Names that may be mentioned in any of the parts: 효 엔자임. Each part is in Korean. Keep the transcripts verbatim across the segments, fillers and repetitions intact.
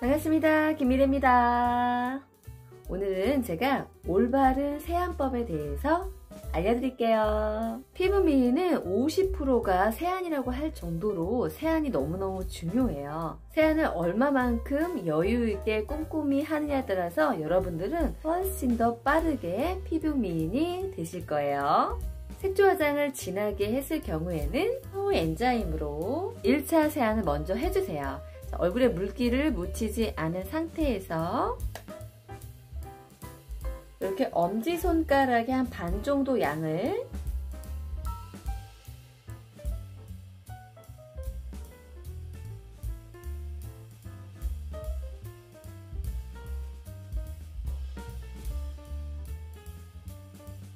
반갑습니다. 김미래입니다. 오늘은 제가 올바른 세안법에 대해서 알려드릴게요. 피부 미인은 오십 퍼센트가 세안이라고 할 정도로 세안이 너무너무 중요해요. 세안을 얼마만큼 여유있게 꼼꼼히 하느냐에 따라서 여러분들은 훨씬 더 빠르게 피부 미인이 되실 거예요. 색조 화장을 진하게 했을 경우에는 효 엔자임으로 일 차 세안을 먼저 해주세요. 자, 얼굴에 물기를 묻히지 않은 상태에서 이렇게 엄지손가락에 한 반 정도 양을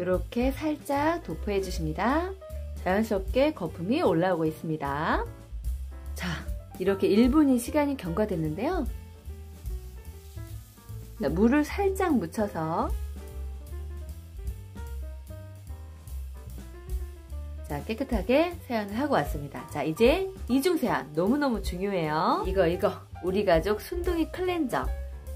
이렇게 살짝 도포해 주십니다. 자연스럽게 거품이 올라오고 있습니다. 자, 이렇게 일 분이 시간이 경과됐는데요. 물을 살짝 묻혀서 자, 깨끗하게 세안을 하고 왔습니다. 자, 이제 이중 세안 너무너무 중요해요. 이거 이거 우리 가족 순둥이 클렌저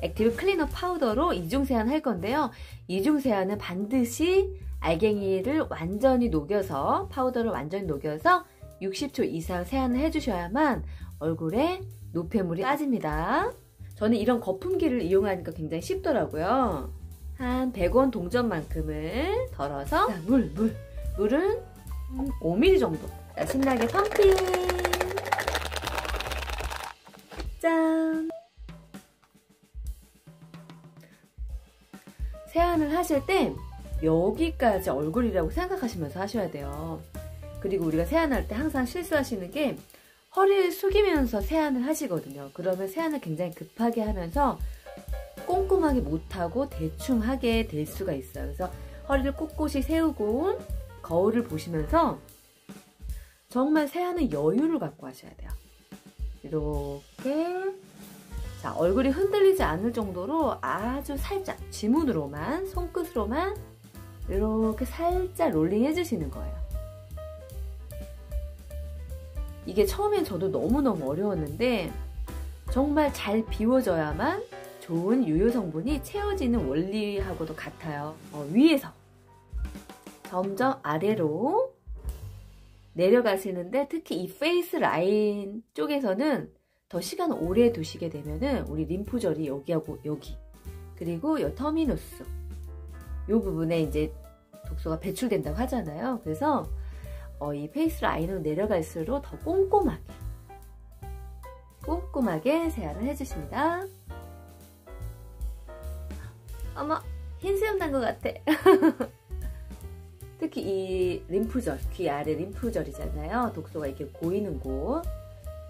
액티브 클리너 파우더로 이중 세안 할 건데요. 이중 세안은 반드시 알갱이를 완전히 녹여서 파우더를 완전히 녹여서 육십 초 이상 세안을 해주셔야만 얼굴에 노폐물이 빠집니다. 저는 이런 거품기를 이용하니까 굉장히 쉽더라고요. 한 백 원 동전만큼을 덜어서 자, 물, 물, 물은 오 밀리리터 정도. 자, 신나게 펌핑! 짠! 세안을 하실 때 여기까지 얼굴이라고 생각하시면서 하셔야 돼요. 그리고 우리가 세안할 때 항상 실수하시는 게 허리를 숙이면서 세안을 하시거든요. 그러면 세안을 굉장히 급하게 하면서 꼼꼼하게 못하고 대충 하게 될 수가 있어요. 그래서 허리를 꼿꼿이 세우고 거울을 보시면서 정말 세안은 여유를 갖고 하셔야 돼요. 이렇게 자, 얼굴이 흔들리지 않을 정도로 아주 살짝 지문으로만 손끝으로만 이렇게 살짝 롤링 해주시는 거예요. 이게 처음엔 저도 너무너무 어려웠는데 정말 잘 비워져야만 좋은 유효 성분이 채워지는 원리하고도 같아요. 어, 위에서 점점 아래로 내려가시는데 특히 이 페이스 라인 쪽에서는 더 시간 오래 두시게 되면은 우리 림프절이 여기하고 여기 그리고 요 터미누스 요 부분에 이제 독소가 배출된다고 하잖아요. 그래서 어, 이 페이스 라인으로 내려갈수록 더 꼼꼼하게 꼼꼼하게 세안을 해주십니다. 어머, 흰수염 난 것 같아. 특히 이 림프절, 귀 아래 림프절이잖아요. 독소가 이렇게 고이는 곳,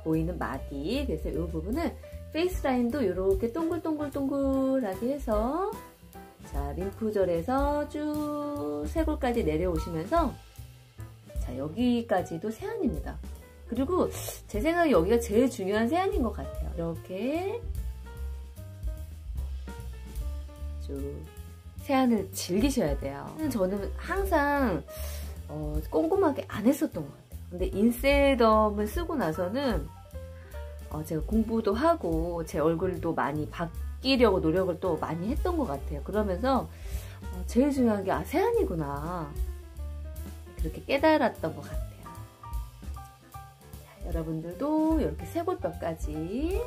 고이는 마디. 그래서 이 부분은 페이스 라인도 이렇게 동글동글동글하게 해서 자, 림프절에서 쭉 쇄골까지 내려오시면서 자, 여기까지도 세안입니다. 그리고 제 생각에 여기가 제일 중요한 세안인 것 같아요. 이렇게 쭉 세안을 즐기셔야 돼요. 저는 항상 어, 꼼꼼하게 안 했었던 것 같아요. 근데 인셀덤을 쓰고 나서는 어, 제가 공부도 하고 제 얼굴도 많이 바뀌려고 노력을 또 많이 했던 것 같아요. 그러면서 어, 제일 중요한 게 아, 세안이구나 이렇게 깨달았던 것 같아요. 자, 여러분들도 이렇게 쇄골뼈까지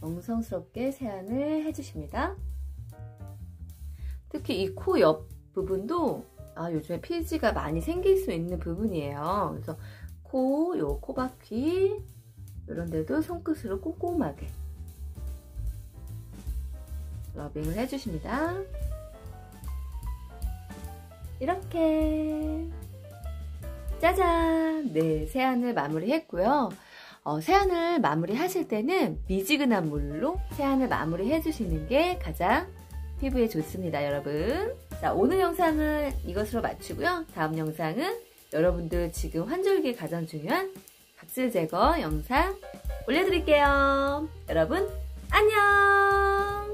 정성스럽게 세안을 해주십니다. 특히 이 코 옆 부분도 아, 요즘에 피지가 많이 생길 수 있는 부분이에요. 그래서 코, 요 코바퀴 이런 데도 손끝으로 꼼꼼하게 러빙을 해주십니다. 이렇게 짜잔! 네, 세안을 마무리했고요. 어, 세안을 마무리하실 때는 미지근한 물로 세안을 마무리해주시는 게 가장 피부에 좋습니다, 여러분. 자, 오늘 영상은 이것으로 마치고요. 다음 영상은 여러분들 지금 환절기에 가장 중요한 각질 제거 영상 올려드릴게요. 여러분, 안녕!